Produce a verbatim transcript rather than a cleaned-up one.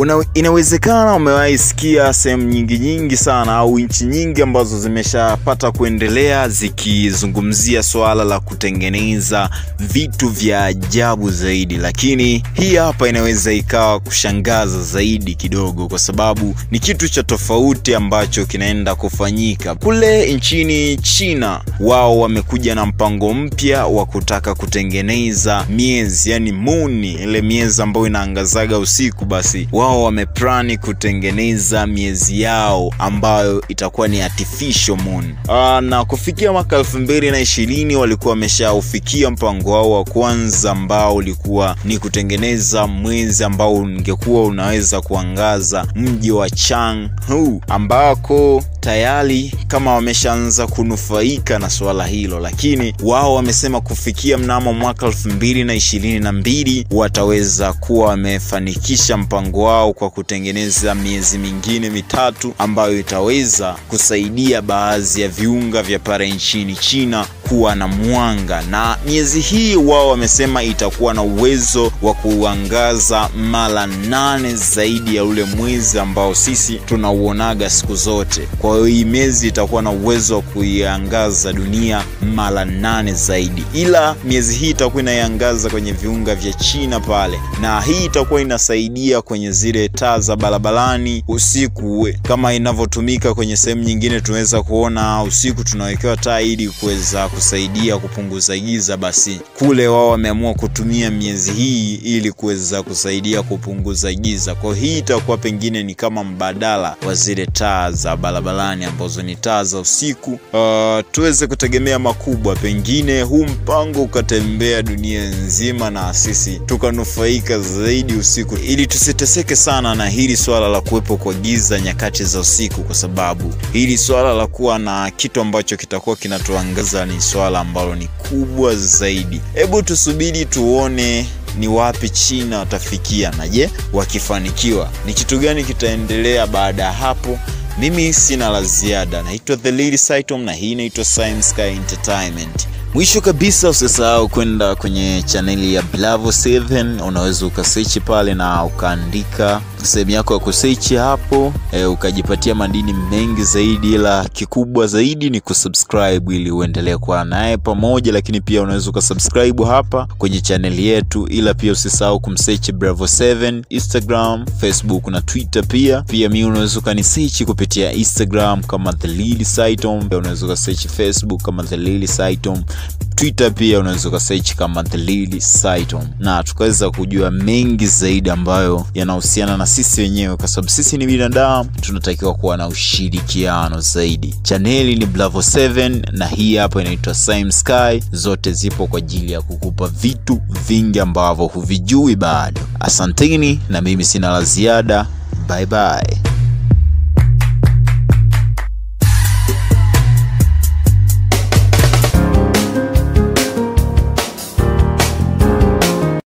Una, inawezekana umewaisikia sehemu nyingi nyingi sana au nchi nyingi ambazo zimeshapata kuendelea zikizungumzia swala la kutengeneza vitu vya ajabu zaidi, lakini hii hapa inaweza ikawa kushangaza zaidi kidogo kwa sababu ni kitu cha tofauti ambacho kinaenda kufanyika. Kule nchini China wao wamekuja na mpango mpya wa kutaka kutengeneza miezi, yani moon, ile miezi ambayo inaangazaga usiku. Basi wao wameplani kutengeneza miezi yao ambayo itakuwa ni artificial moon. Aa, na kufikia mwaka elfu mbili na ishirini walikuwa wameshaufikia mpango wao wa kwanza ambao ulikuwa ni kutengeneza mwezi ambao ungekuwa unaweza kuangaza mji wa Chang Hu, ambako tayari kama wameshaanza kunufaika na swala hilo, lakini wao wamesema kufikia mnamo mwaka elfu mbili na ishirini na mbili wataweza kuwa wamefanikisha mpango wao kwa kutengeneza miezi mingine mitatu ambayo itaweza kusaidia baadhi ya viunga vya pale nchini China kuwa na mwanga, na miezi hii wao wamesema itakuwa na uwezo wa kuangaza mara nane zaidi ya ule mwezi ambao sisi tunauonaga siku zote. Kwa hiyo hii miezi itakuwa na uwezo wa kuiangaza dunia mara nane zaidi, ila miezi hii itakuwa inaiangaza kwenye viunga vya China pale, na hii itakuwa inasaidia kwenye zile taa za barabarani usiku kama inavyotumika kwenye sehemu nyingine. Tunaweza kuona usiku tunawekewa taa ili kuweza kusaidia kupunguza giza. Basi kule wao wameamua kutumia miezi hii ili kuweza kusaidia kupunguza giza. Kwa hii itakuwa pengine ni kama mbadala wa zile taa za barabarani ambazo ni taa za usiku. Uh, tuweze kutegemea makubwa, pengine huu mpango ukatembea dunia nzima na sisi tukanufaika zaidi usiku, ili tusiteseke sana na hili swala la kuwepo kwa giza nyakati za usiku, kwa sababu hili swala la kuwa na kitu ambacho kitakuwa kinatuangaza ni swala ambalo ni kubwa zaidi. Hebu tusubiri tuone ni wapi China watafikia, na je wakifanikiwa ni kitu gani kitaendelea baada hapo. Mimi sina la ziada, naitwa TheLilyCytom na hii inaitwa Cyim Sky Entertainment. Mwisho kabisa usisahau kwenda kwenye chaneli ya Bravo seven, unaweza ukasearch pale na ukaandika sehemu yako ya kusearch hapo, e, ukajipatia madini mengi zaidi, ila kikubwa zaidi ni kusubscribe ili uendelee kuwa naye pamoja. Lakini pia unaweza ukasubscribe hapa kwenye chaneli yetu, ila pia usisahau kumsearch Bravo seven Instagram, Facebook na Twitter. Pia pia mimi unaweza ukanisearch kupitia Instagram kama TheLilyCytom, unaweza ukasearch Facebook kama TheLilyCytom, Twitter pia unaweza kusearch kama TheLilyCytom, na tukaweza kujua mengi zaidi ambayo yanahusiana na sisi wenyewe, kwa sababu sisi ni binadamu tunatakiwa kuwa na ushirikiano zaidi. Chaneli ni Bravo seven na hii hapa inaitwa Cyim Sky. Zote zipo kwa ajili ya kukupa vitu vingi ambavyo huvijui bado. Asanteni, na mimi sina la ziada. Bye bye.